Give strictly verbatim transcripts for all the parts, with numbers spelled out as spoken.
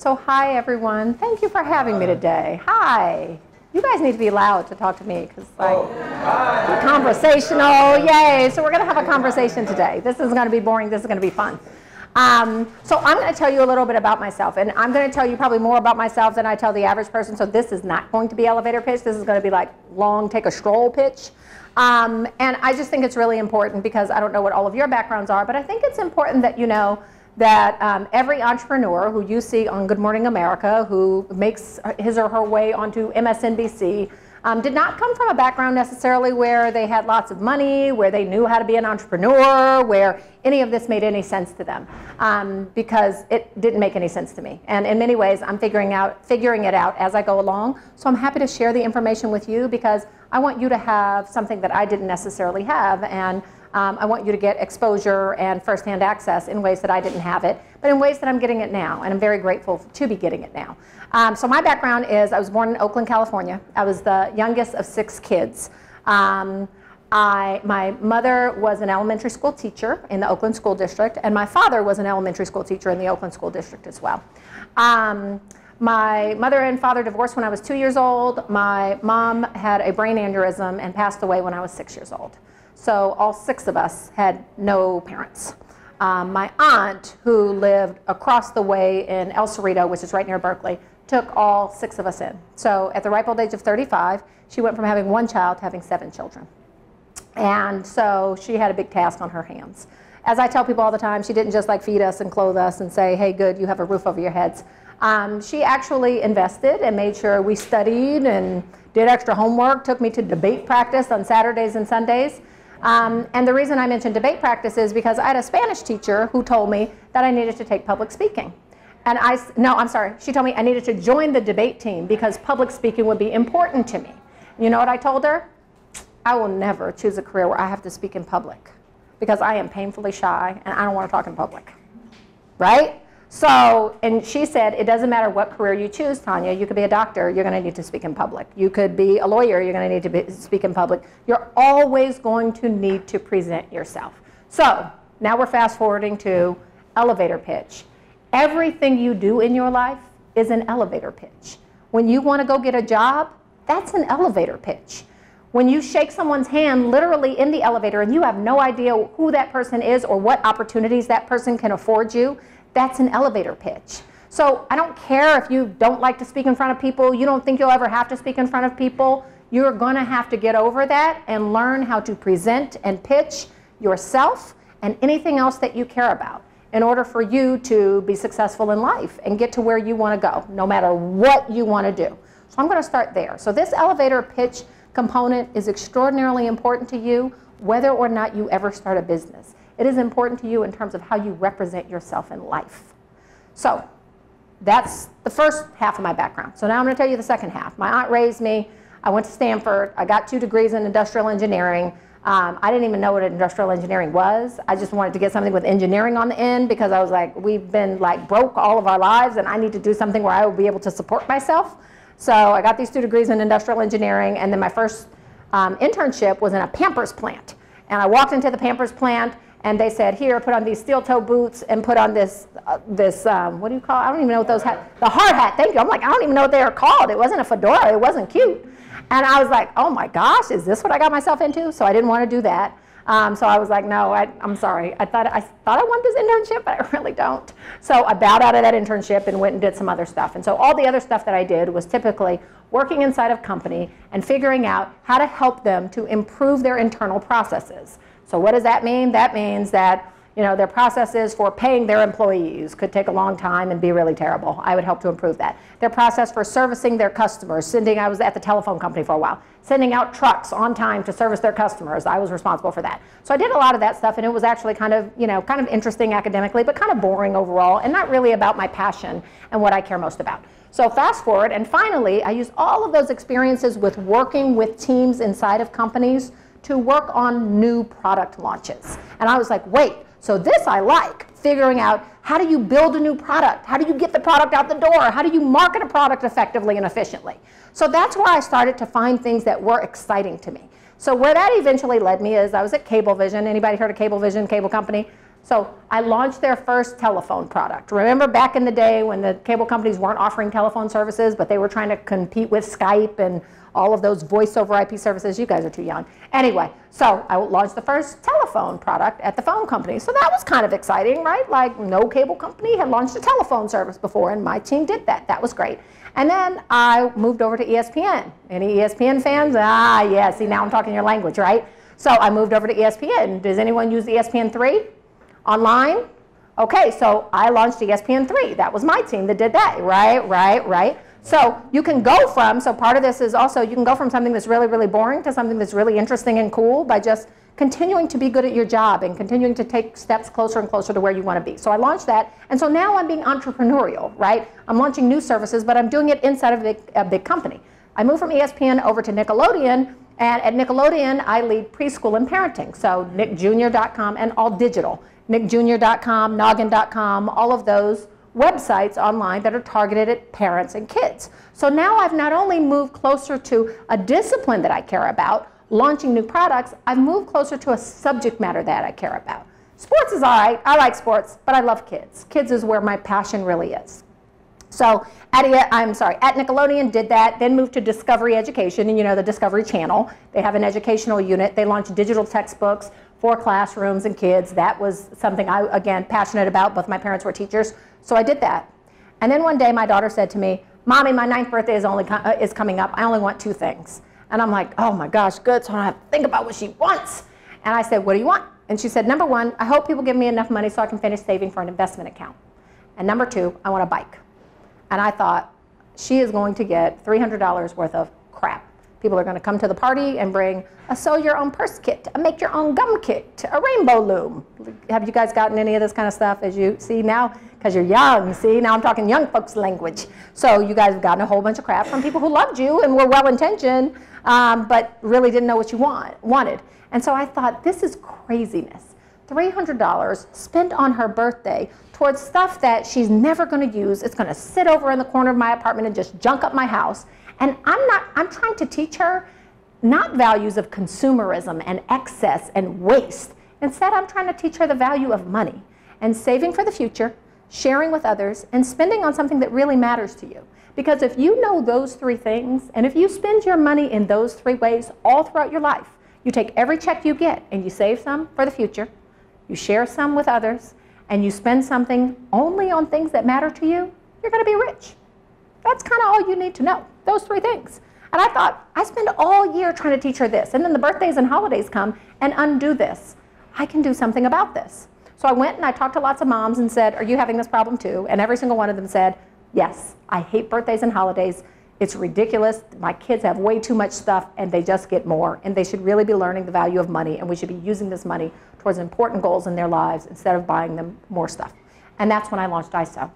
So hi, everyone. Thank you for having me today. Hi. You guys need to be loud to talk to me because like oh. Conversational. Yay. So we're going to have a conversation today. This is going to be boring. This is going to be fun. Um, so I'm going to tell you a little bit about myself, and I'm going to tell you probably more about myself than I tell the average person. So this is not going to be elevator pitch. This is going to be like long take a stroll pitch. Um, and I just think it's really important because I don't know what all of your backgrounds are, but I think it's important that you know that um, every entrepreneur who you see on Good Morning America, who makes his or her way onto M S N B C, um, did not come from a background necessarily where they had lots of money, where they knew how to be an entrepreneur, where any of this made any sense to them, um, because it didn't make any sense to me. And in many ways, I'm figuring out, figuring it out as I go along. So I'm happy to share the information with you because I want you to have something that I didn't necessarily have. And Um, I want you to get exposure and firsthand access in ways that I didn't have it, but in ways that I'm getting it now, and I'm very grateful to be getting it now. Um, so my background is I was born in Oakland, California. I was the youngest of six kids. Um, I, my mother was an elementary school teacher in the Oakland School District, and my father was an elementary school teacher in the Oakland School District as well. Um, My mother and father divorced when I was two years old. My mom had a brain aneurysm and passed away when I was six years old. So all six of us had no parents. Um, my aunt, who lived across the way in El Cerrito, which is right near Berkeley, took all six of us in. So at the ripe old age of thirty-five, she went from having one child to having seven children. And so she had a big task on her hands. As I tell people all the time, she didn't just like feed us and clothe us and say, hey, good, you have a roof over your heads. Um, she actually invested and made sure we studied and did extra homework, took me to debate practice on Saturdays and Sundays. Um, and the reason I mentioned debate practice is because I had a Spanish teacher who told me that I needed to take public speaking. And I, no, I'm sorry, she told me I needed to join the debate team because public speaking would be important to me. You know what I told her? I will never choose a career where I have to speak in public because I am painfully shy and I don't want to talk in public, right? So, and she said, it doesn't matter what career you choose, Tanya. You could be a doctor, you're going to need to speak in public. You could be a lawyer, you're going to need to be, speak in public. You're always going to need to present yourself. So, now we're fast forwarding to elevator pitch. Everything you do in your life is an elevator pitch. When you want to go get a job, that's an elevator pitch. When you shake someone's hand literally in the elevator and you have no idea who that person is or what opportunities that person can afford you, that's an elevator pitch. So I don't care if you don't like to speak in front of people, you don't think you'll ever have to speak in front of people, you're going to have to get over that and learn how to present and pitch yourself and anything else that you care about in order for you to be successful in life and get to where you want to go, no matter what you want to do. So I'm going to start there. So this elevator pitch component is extraordinarily important to you, whether or not you ever start a business. It is important to you in terms of how you represent yourself in life. So that's the first half of my background. So now I'm going to tell you the second half. My aunt raised me. I went to Stanford. I got two degrees in industrial engineering. Um, I didn't even know what industrial engineering was. I just wanted to get something with engineering on the end because I was like, we've been like broke all of our lives and I need to do something where I will be able to support myself. So I got these two degrees in industrial engineering, and then my first um, internship was in a Pampers plant. And I walked into the Pampers plant, and they said, here, put on these steel-toe boots and put on this, uh, this um, what do you call it? I don't even know what those hats, the hard hat, thank you. I'm like, I don't even know what they are called. It wasn't a fedora. It wasn't cute. And I was like, oh, my gosh, is this what I got myself into? So I didn't want to do that. Um, so I was like, no, I, I'm sorry. I thought I thought I wanted this internship, but I really don't. So I bowed out of that internship and went and did some other stuff. And so all the other stuff that I did was typically working inside of a company and figuring out how to help them to improve their internal processes. So what does that mean? That means that, you know, their processes for paying their employees could take a long time and be really terrible. I would help to improve that. Their process for servicing their customers, sending, I was at the telephone company for a while, sending out trucks on time to service their customers. I was responsible for that. So I did a lot of that stuff, and it was actually kind of, you know, kind of interesting academically, but kind of boring overall, and not really about my passion and what I care most about. So fast forward, and finally, I used all of those experiences with working with teams inside of companies to work on new product launches. And I was like, wait, so this I like, figuring out how do you build a new product? How do you get the product out the door? How do you market a product effectively and efficiently? So that's where I started to find things that were exciting to me. So where that eventually led me is I was at Cablevision. Anybody heard of Cablevision, cable company? So I launched their first telephone product. Remember back in the day when the cable companies weren't offering telephone services, but they were trying to compete with Skype and all of those voice over I P services? You guys are too young. Anyway, so I launched the first telephone product at the phone company. So that was kind of exciting, right? Like no cable company had launched a telephone service before, and my team did that. That was great. And then I moved over to E S P N. Any E S P N fans? Ah, yeah, see, now I'm talking your language, right? So I moved over to E S P N. Does anyone use E S P N three? Online? Okay, so I launched E S P N three. That was my team that did that, right, right, right. So you can go from, so part of this is also you can go from something that's really, really boring to something that's really interesting and cool by just continuing to be good at your job and continuing to take steps closer and closer to where you want to be. So I launched that, and so now I'm being entrepreneurial, right? I'm launching new services, but I'm doing it inside of a big, a big company. I moved from E S P N over to Nickelodeon, and at Nickelodeon, I lead preschool and parenting, so Nick Junior dot com and all digital. Nick Junior dot com, Noggin dot com, all of those websites online that are targeted at parents and kids. So now I've not only moved closer to a discipline that I care about, launching new products, I've moved closer to a subject matter that I care about. Sports is all right. I like sports, but I love kids. Kids is where my passion really is. So at, I'm sorry, at Nickelodeon did that, then moved to Discovery Education, and you know the Discovery Channel. They have an educational unit. They launch digital textbooks for classrooms and kids. That was something I, again, passionate about. Both my parents were teachers, so I did that. And then one day my daughter said to me, Mommy, my ninth birthday is, only com is coming up. I only want two things. And I'm like, oh my gosh, good, so I don't have to think about what she wants. And I said, what do you want? And she said, number one, I hope people give me enough money so I can finish saving for an investment account. And number two, I want a bike. And I thought, she is going to get three hundred dollars worth of crap. People are going to come to the party and bring a sew your own purse kit, a make your own gum kit, a rainbow loom. Have you guys gotten any of this kind of stuff as you see now? Because you're young, see? Now I'm talking young folks language. So you guys have gotten a whole bunch of crap from people who loved you and were well-intentioned, um, but really didn't know what you want, wanted. And so I thought, this is craziness. three hundred dollars spent on her birthday towards stuff that she's never going to use. It's going to sit over in the corner of my apartment and just junk up my house. And I'm not, I'm trying to teach her not values of consumerism and excess and waste. Instead, I'm trying to teach her the value of money and saving for the future, sharing with others, and spending on something that really matters to you. Because if you know those three things, and if you spend your money in those three ways all throughout your life, you take every check you get and you save some for the future, you share some with others, and you spend something only on things that matter to you, you're going to be rich. That's kind of all you need to know, those three things. And I thought, I spend all year trying to teach her this, and then the birthdays and holidays come and undo this. I can do something about this. So I went and I talked to lots of moms and said, are you having this problem too? And every single one of them said, yes, I hate birthdays and holidays. It's ridiculous. My kids have way too much stuff, and they just get more, and they should really be learning the value of money, and we should be using this money towards important goals in their lives instead of buying them more stuff. And that's when I launched iSow.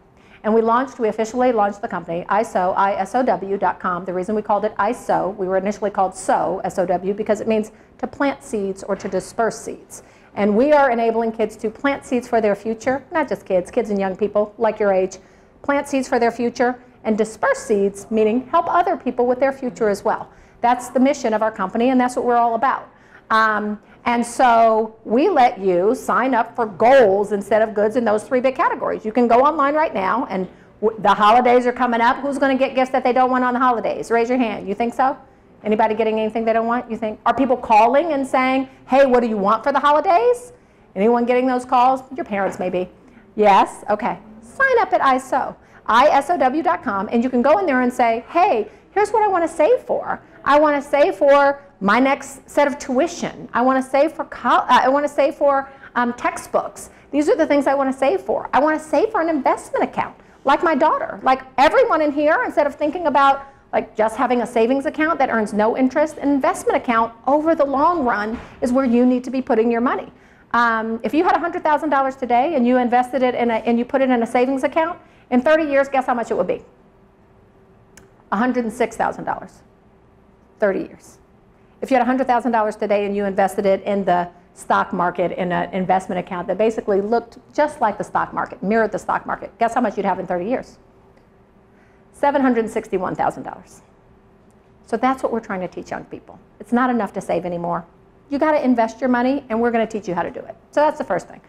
And we launched, we officially launched the company, iSow, I S O W dot com. The reason we called it iSow, we were initially called Sow, S O W, because it means to plant seeds or to disperse seeds. And we are enabling kids to plant seeds for their future, not just kids, kids and young people like your age, plant seeds for their future and disperse seeds, meaning help other people with their future as well. That's the mission of our company, and that's what we're all about. Um, And so we let you sign up for goals instead of goods in those three big categories. You can go online right now, and w the holidays are coming up. Who's going to get gifts that they don't want on the holidays? Raise your hand. You think so? Anybody getting anything they don't want? You think? Are people calling and saying, hey, what do you want for the holidays? Anyone getting those calls? Your parents maybe. Yes? Okay. Sign up at iSow, I S O W dot com, and you can go in there and say, hey, here's what I want to save for. I want to save for my next set of tuition. I want to save for college. I want to save for um, textbooks. These are the things I want to save for. I want to save for an investment account, like my daughter, like everyone in here. Instead of thinking about like just having a savings account that earns no interest, an investment account over the long run is where you need to be putting your money. Um, if you had one hundred thousand dollars today and you invested it in a, and you put it in a savings account, in thirty years, guess how much it would be? one hundred six thousand dollars. thirty years. If you had one hundred thousand dollars today and you invested it in the stock market in an investment account that basically looked just like the stock market, mirrored the stock market, guess how much you'd have in thirty years? seven hundred sixty-one thousand dollars. So that's what we're trying to teach young people. It's not enough to save anymore. You got to invest your money, and we're going to teach you how to do it. So that's the first thing.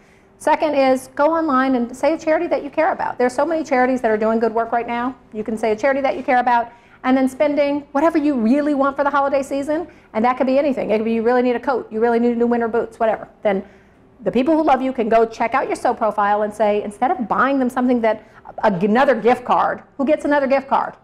Second is go online and say a charity that you care about. There's so many charities that are doing good work right now. You can say a charity that you care about, and then spending whatever you really want for the holiday season, and that could be anything. It could be you really need a coat, you really need new winter boots, whatever. Then the people who love you can go check out your SOW profile and say, instead of buying them something that, another gift card, who gets another gift card?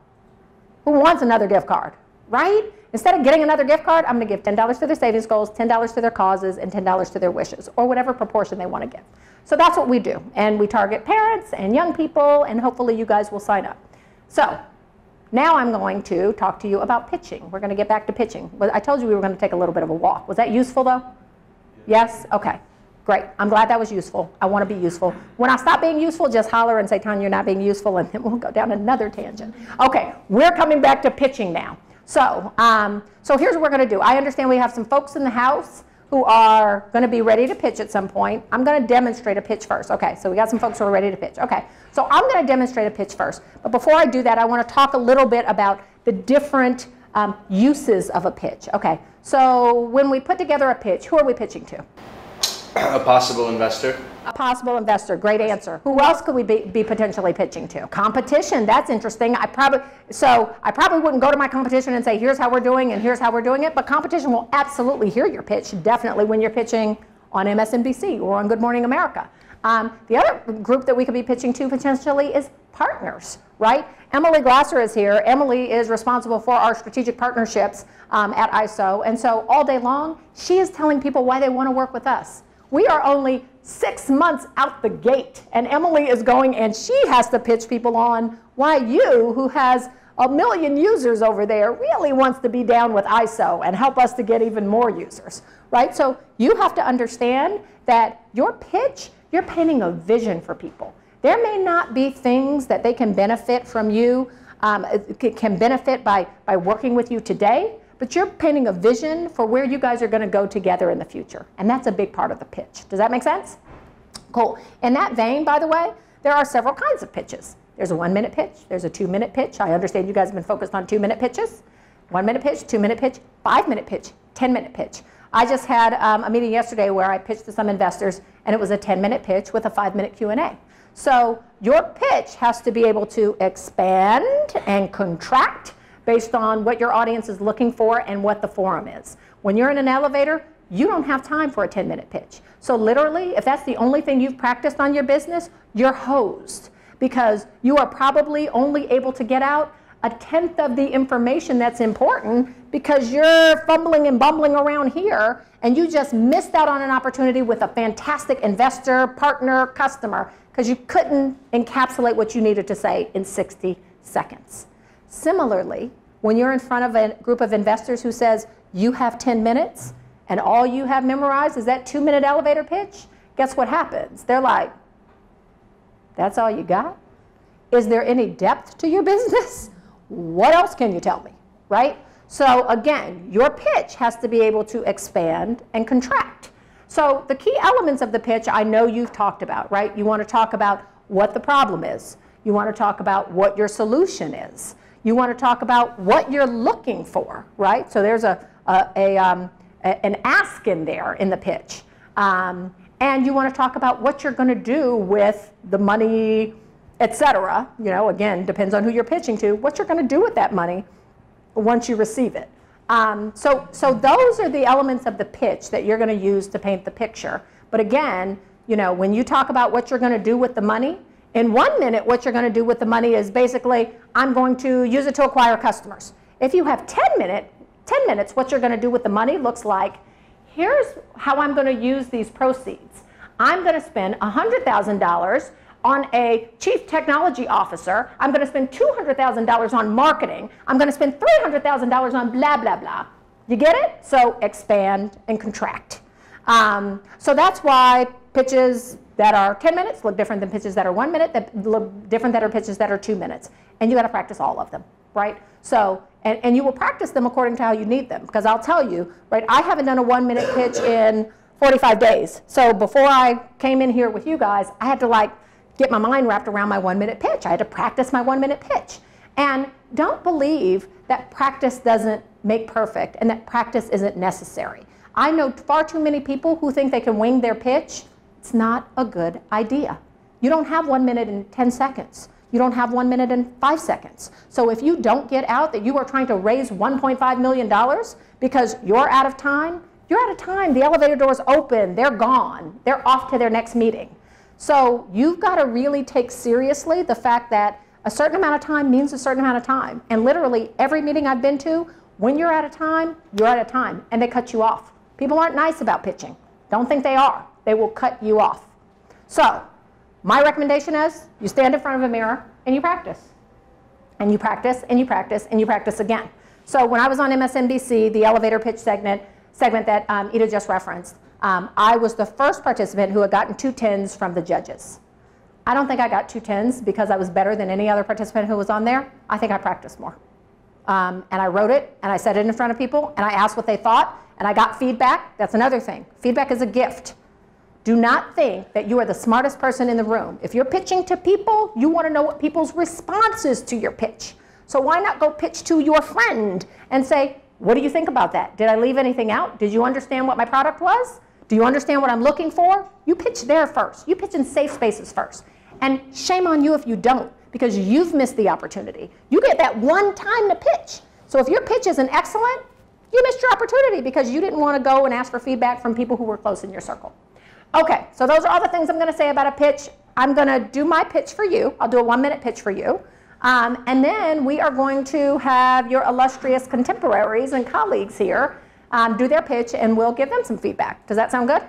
Who wants another gift card, right? Instead of getting another gift card, I'm gonna give ten dollars to their savings goals, ten dollars to their causes, and ten dollars to their wishes, or whatever proportion they wanna give. So that's what we do. And we target parents and young people, and hopefully you guys will sign up. So now I'm going to talk to you about pitching. We're gonna get back to pitching. I told you we were gonna take a little bit of a walk. Was that useful though? Yes, okay. Great, I'm glad that was useful. I want to be useful. When I stop being useful, just holler and say, Tanya, you're not being useful, and then we'll go down another tangent. Okay, we're coming back to pitching now. So, um, so here's what we're going to do. I understand we have some folks in the house who are going to be ready to pitch at some point. I'm going to demonstrate a pitch first. Okay, so we got some folks who are ready to pitch. Okay, so I'm going to demonstrate a pitch first. But before I do that, I want to talk a little bit about the different um, uses of a pitch. Okay, so when we put together a pitch, who are we pitching to? A possible investor. A possible investor. Great answer. Who else could we be, be potentially pitching to? Competition. That's interesting. I probably so I probably wouldn't go to my competition and say, here's how we're doing and here's how we're doing it. But competition will absolutely hear your pitch, definitely when you're pitching on M S N B C or on Good Morning America. Um, the other group that we could be pitching to potentially is partners, right? Emily Glasser is here. Emily is responsible for our strategic partnerships um, at iSow, and so all day long she is telling people why they want to work with us. We are only six months out the gate, and Emily is going and she has to pitch people on why you, who has a million users over there, really wants to be down with iSow and help us to get even more users, right? So you have to understand that your pitch, you're painting a vision for people. There may not be things that they can benefit from you, um, can benefit by, by working with you today, but you're painting a vision for where you guys are gonna go together in the future. And that's a big part of the pitch. Does that make sense? Cool. In that vein, by the way, there are several kinds of pitches. There's a one minute pitch, there's a two minute pitch. I understand you guys have been focused on two minute pitches. One minute pitch, two minute pitch, five minute pitch, ten minute pitch. I just had um, a meeting yesterday where I pitched to some investors, and it was a ten minute pitch with a five minute Q and A. So your pitch has to be able to expand and contract based on what your audience is looking for and what the forum is. When you're in an elevator, you don't have time for a ten minute pitch. So literally, if that's the only thing you've practiced on your business, you're hosed, because you are probably only able to get out a tenth of the information that's important because you're fumbling and bumbling around here, and you just missed out on an opportunity with a fantastic investor, partner, customer, because you couldn't encapsulate what you needed to say in sixty seconds. Similarly, when you're in front of a group of investors who says, you have ten minutes, and all you have memorized is that two minute elevator pitch, guess what happens? They're like, that's all you got? Is there any depth to your business? What else can you tell me, right? So again, your pitch has to be able to expand and contract. So the key elements of the pitch, I know you've talked about, right? You want to talk about what the problem is. You want to talk about what your solution is. You want to talk about what you're looking for, right? So there's a, a, a, um, a an ask in there in the pitch. Um, and you want to talk about what you're going to do with the money, et cetera. You know, again, depends on who you're pitching to, what you're going to do with that money once you receive it. Um, so, so those are the elements of the pitch that you're going to use to paint the picture. But again, you know, when you talk about what you're going to do with the money, in one minute, what you're going to do with the money is basically, I'm going to use it to acquire customers. If you have ten minutes, what you're going to do with the money looks like, here's how I'm going to use these proceeds. I'm going to spend one hundred thousand dollars on a chief technology officer. I'm going to spend two hundred thousand dollars on marketing. I'm going to spend three hundred thousand dollars on blah, blah, blah. You get it? So expand and contract. Um, so that's why pitches that are ten minutes look different than pitches that are one minute, that look different that are pitches that are two minutes. And you got to practice all of them, right? So, and, and you will practice them according to how you need them. Because I'll tell you, right, I haven't done a one minute pitch in forty-five days. So before I came in here with you guys, I had to like get my mind wrapped around my one minute pitch. I had to practice my one minute pitch. And don't believe that practice doesn't make perfect and that practice isn't necessary. I know far too many people who think they can wing their pitch It's not a good idea. You don't have one minute and ten seconds. You don't have one minute and five seconds. So if you don't get out that you are trying to raise one point five million dollars because you're out of time, you're out of time. The elevator door's open. They're gone. They're off to their next meeting. So you've got to really take seriously the fact that a certain amount of time means a certain amount of time. And literally every meeting I've been to, when you're out of time, you're out of time. And they cut you off. People aren't nice about pitching. Don't think they are. They will cut you off. So my recommendation is you stand in front of a mirror and you practice. And you practice and you practice and you practice again. So when I was on M S N B C, the elevator pitch segment, segment that um, Ita just referenced, um, I was the first participant who had gotten two tens from the judges. I don't think I got two tens because I was better than any other participant who was on there. I think I practiced more. Um, and I wrote it and I said it in front of people and I asked what they thought and I got feedback. That's another thing. Feedback is a gift. Do not think that you are the smartest person in the room. If you're pitching to people, you want to know what people's response is to your pitch. So why not go pitch to your friend and say, what do you think about that? Did I leave anything out? Did you understand what my product was? Do you understand what I'm looking for? You pitch there first. You pitch in safe spaces first. And shame on you if you don't, because you've missed the opportunity. You get that one time to pitch. So if your pitch isn't excellent, you missed your opportunity because you didn't want to go and ask for feedback from people who were close in your circle. Okay, so those are all the things I'm going to say about a pitch. I'm going to do my pitch for you. I'll do a one-minute pitch for you. Um, and then we are going to have your illustrious contemporaries and colleagues here um, do their pitch, and we'll give them some feedback. Does that sound good?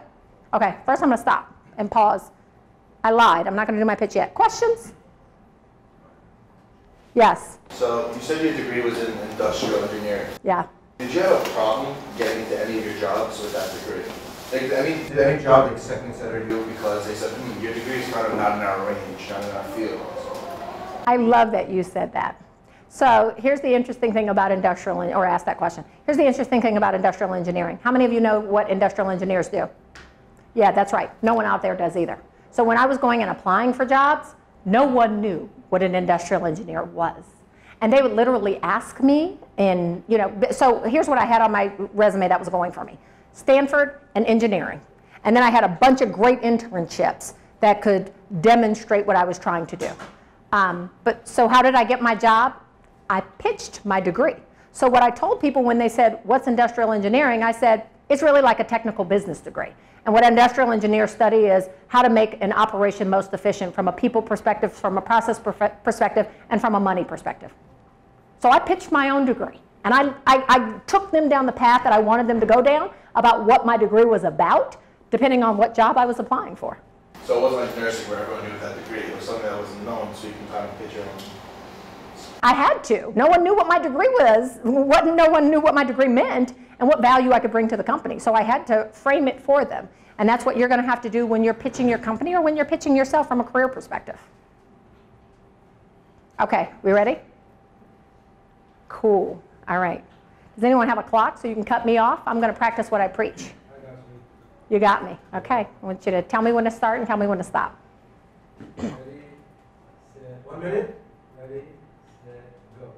Okay, first I'm going to stop and pause. I lied. I'm not going to do my pitch yet. Questions? Yes? So you said your degree was in industrial engineering. Yeah. Did you have a problem getting into any of your jobs with that degree? Like, did any, did any job accept and consider you because they said, hmm, your degree is kind of not in our range, not in our field? So. I love that you said that. So here's the interesting thing about industrial, or ask that question. Here's the interesting thing about industrial engineering. How many of you know what industrial engineers do? Yeah, that's right. No one out there does either. So when I was going and applying for jobs, no one knew what an industrial engineer was. And they would literally ask me, and, you know, so here's what I had on my resume that was going for me. Stanford and engineering. And then I had a bunch of great internships that could demonstrate what I was trying to do. Um, but so how did I get my job? I pitched my degree. So what I told people when they said, what's industrial engineering? I said, it's really like a technical business degree. And what industrial engineers study is how to make an operation most efficient from a people perspective, from a process perspective, and from a money perspective. So I pitched my own degree. And I, I, I took them down the path that I wanted them to go down about what my degree was about, depending on what job I was applying for. So it wasn't like nursing where everyone knew that degree. It was something that wasn't known, so you can kind of pitch your own. I had to. No one knew what my degree was. What, no one knew what my degree meant and what value I could bring to the company. So I had to frame it for them. And that's what you're going to have to do when you're pitching your company or when you're pitching yourself from a career perspective. Okay, we ready? Cool. All right. Does anyone have a clock so you can cut me off? I'm going to practice what I preach. I got you. You got me. Okay. I want you to tell me when to start and tell me when to stop. Ready, set, one minute. Ready, set, go.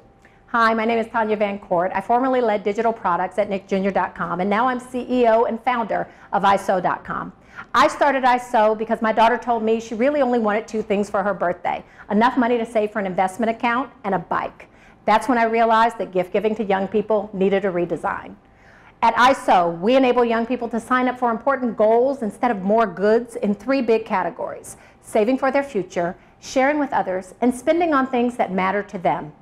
Hi, my name is Tanya Van Court. I formerly led digital products at Nick Junior dot com, and now I'm C E O and founder of isow dot com. I started iSow because my daughter told me she really only wanted two things for her birthday, enough money to save for an investment account and a bike. That's when I realized that gift giving to young people needed a redesign. At iSow, we enable young people to sign up for important goals instead of more goods in three big categories: saving for their future, sharing with others, and spending on things that matter to them.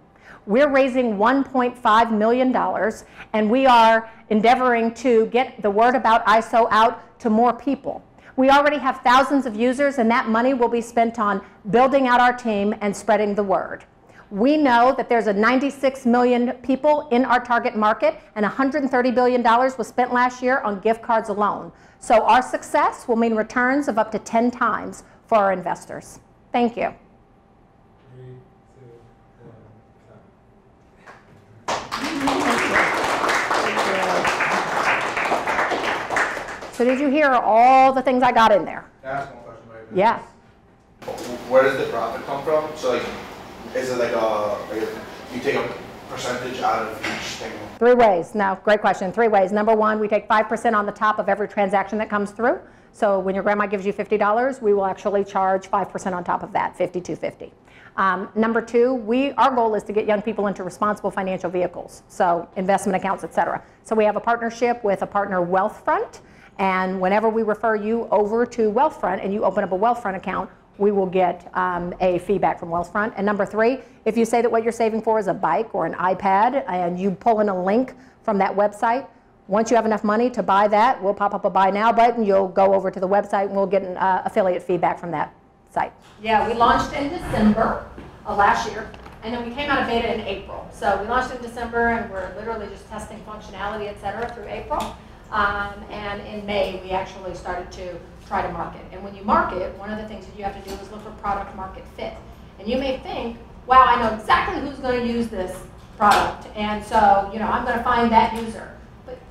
We're raising one point five million dollars, and we are endeavoring to get the word about iSow out to more people. We already have thousands of users, and that money will be spent on building out our team and spreading the word. We know that there's a ninety-six million people in our target market, and one hundred thirty billion dollars was spent last year on gift cards alone. So our success will mean returns of up to ten times for our investors. Thank you. Three, two, one. So did you hear all the things I got in there? That's one question. Yeah. Where does the profit come from? So like, is it like a, like you take a percentage out of each thing? Three ways. No, great question. Three ways. Number one, we take five percent on the top of every transaction that comes through. So when your grandma gives you fifty dollars, we will actually charge five percent on top of that, fifty-two fifty. Um, number two, we, our goal is to get young people into responsible financial vehicles, so investment accounts, et cetera. So we have a partnership with a partner, Wealthfront, and whenever we refer you over to Wealthfront and you open up a Wealthfront account, we will get um, a feedback from Wealthfront. And number three, if you say that what you're saving for is a bike or an iPad and you pull in a link from that website, once you have enough money to buy that, we'll pop up a buy now button, you'll go over to the website, and we'll get an uh, affiliate feedback from that site. Yeah, we launched in December of last year, and then we came out of beta in April. So we launched in December, and we're literally just testing functionality, et cetera, through April. Um, and in May, we actually started to try to market. And when you market, one of the things that you have to do is look for product market fit. And you may think, wow, I know exactly who's going to use this product, and so, you know, I'm going to find that user.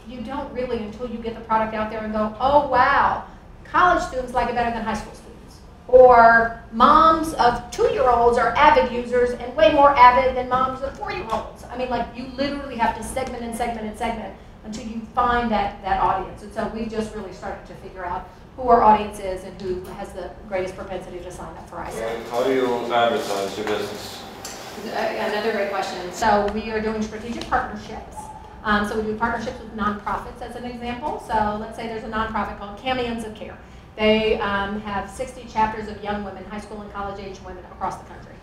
You don't really until you get the product out there and go, oh wow, college students like it better than high school students. Or moms of two-year-olds are avid users and way more avid than moms of four-year-olds. I mean, like, you literally have to segment and segment and segment until you find that, that audience. And so we just really started to figure out who our audience is and who has the greatest propensity to sign up for iSow. And how do you advertise your business? Another great question. So we are doing strategic partnerships. Um, so we do partnerships with nonprofits as an example. So let's say there's a nonprofit called Camions of Care. They um, have sixty chapters of young women, high school and college age women across the country.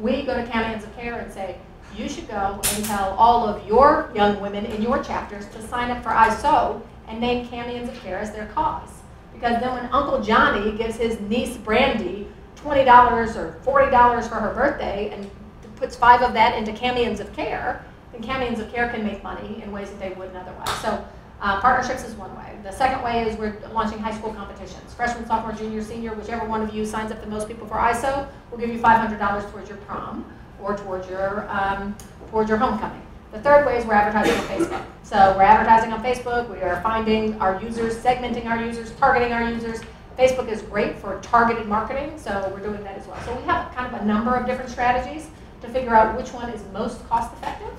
We go to Camions of Care and say, you should go and tell all of your young women in your chapters to sign up for iSow and name Camions of Care as their cause. Because then when Uncle Johnny gives his niece Brandy twenty dollars or forty dollars for her birthday and puts five of that into Camions of Care, and Camions of Care can make money in ways that they wouldn't otherwise. So uh, partnerships is one way. The second way is we're launching high school competitions. Freshman, sophomore, junior, senior, whichever one of you signs up the most people for iSow, we'll give you five hundred dollars towards your prom or towards your, um, towards your homecoming. The third way is we're advertising on Facebook. So we're advertising on Facebook. We are finding our users, segmenting our users, targeting our users. Facebook is great for targeted marketing, so we're doing that as well. So we have kind of a number of different strategies to figure out which one is most cost effective.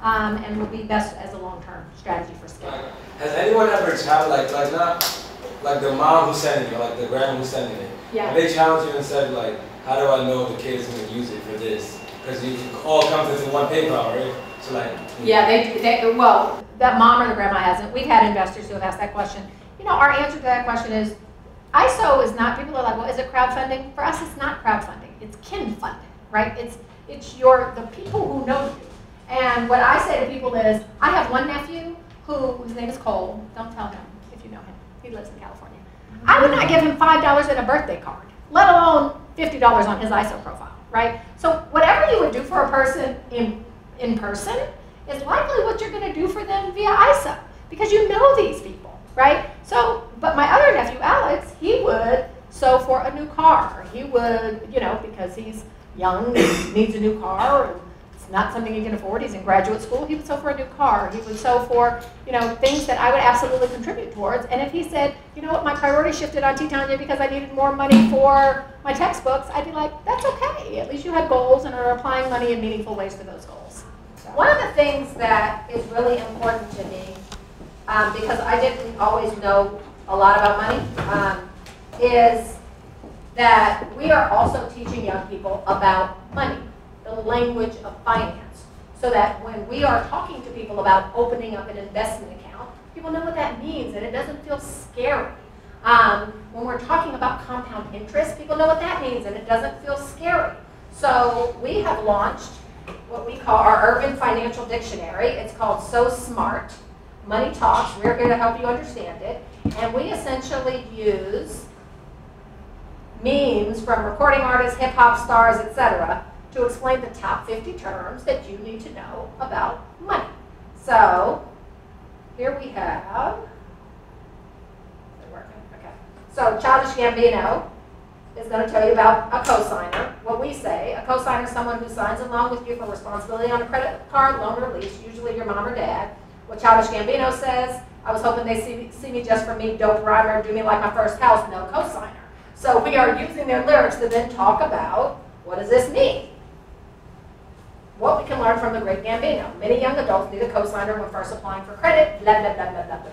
Um, and will be best as a long-term strategy for scale. Like, has anyone ever challenged, like, like not, like the mom who's sending it, like the grandma who's sending it? Yeah. They challenged you and said, like, how do I know if the kid's going to use it for this? Because you all come to one paper, right? So like. Yeah, they, they, well, that mom or the grandma hasn't. We've had investors who have asked that question. You know, our answer to that question is, iSow is not. People are like, well, is it crowdfunding? For us, it's not crowdfunding. It's kin funding, right? It's it's your the people who know you. And what I say to people is, I have one nephew who, his name is Cole. Don't tell him if you know him. He lives in California. I would not give him five dollars in a birthday card, let alone fifty dollars on his iSow profile, right? So whatever you would do for a person in, in person is likely what you're going to do for them via iSow, because you know these people, right? So, but my other nephew, Alex, he would sew for a new car. He would, you know, because he's young and needs a new car, and not something he can afford. He's in graduate school. He would sew for a new car. He would sew for, you know, things that I would absolutely contribute towards. And if he said, you know what, my priority shifted on T-Tanya because I needed more money for my textbooks, I'd be like, that's okay. At least you have goals and are applying money in meaningful ways to those goals. So. One of the things that is really important to me, um, because I didn't always know a lot about money, um, is that we are also teaching young people about money. The language of finance, so that when we are talking to people about opening up an investment account, people know what that means and it doesn't feel scary. Um, when we're talking about compound interest, people know what that means and it doesn't feel scary. So we have launched what we call our Urban Financial Dictionary. It's called So Smart Money Talks. We're going to help you understand it. And we essentially use memes from recording artists, hip-hop stars, et cetera, to explain the top fifty terms that you need to know about money. So here we have, is it working? Okay. So Childish Gambino is going to tell you about a cosigner. What we say, a cosigner is someone who signs a loan with you for responsibility on a credit card, loan, or lease, usually your mom or dad. What Childish Gambino says, I was hoping they see me, see me just for me, dope rhymer, do me like my first house, no cosigner. So we are using their lyrics to then talk about, what does this mean? What we can learn from the great Gambino. Many young adults need a cosigner when first applying for credit, blah, blah, blah, blah, blah,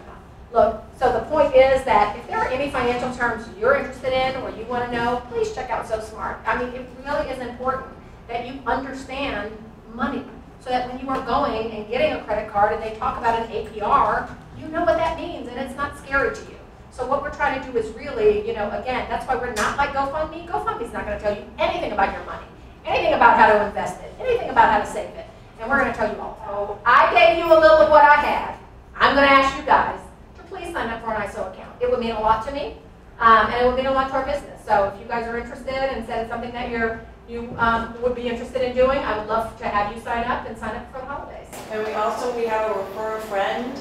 blah. Look, so the point is that if there are any financial terms you're interested in or you want to know, please check out So Smart. I mean, it really is important that you understand money so that when you are going and getting a credit card and they talk about an A P R, you know what that means and it's not scary to you. So what we're trying to do is really, you know, again, that's why we're not like GoFundMe. GoFundMe's not going to tell you anything about your money, anything about how to invest it, anything about how to save it. And we're going to tell you all, oh, I gave you a little of what I had. I'm going to ask you guys to please sign up for an iSow account. It would mean a lot to me, um, and it would mean a lot to our business. So if you guys are interested and said it's something that you're, you um, would be interested in doing, I would love to have you sign up and sign up for the holidays. And we also, we have a refer a friend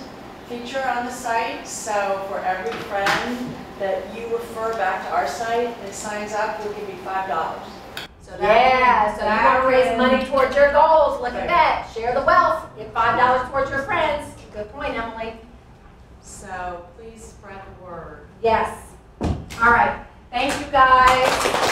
feature on the site. So for every friend that you refer back to our site and signs up, we'll give you five dollars. So yeah, so you want to raise money towards your goals. Look at that. Share the wealth. Get five dollars towards your friends. Good point, Emily. So please spread the word. Yes. All right. Thank you, guys.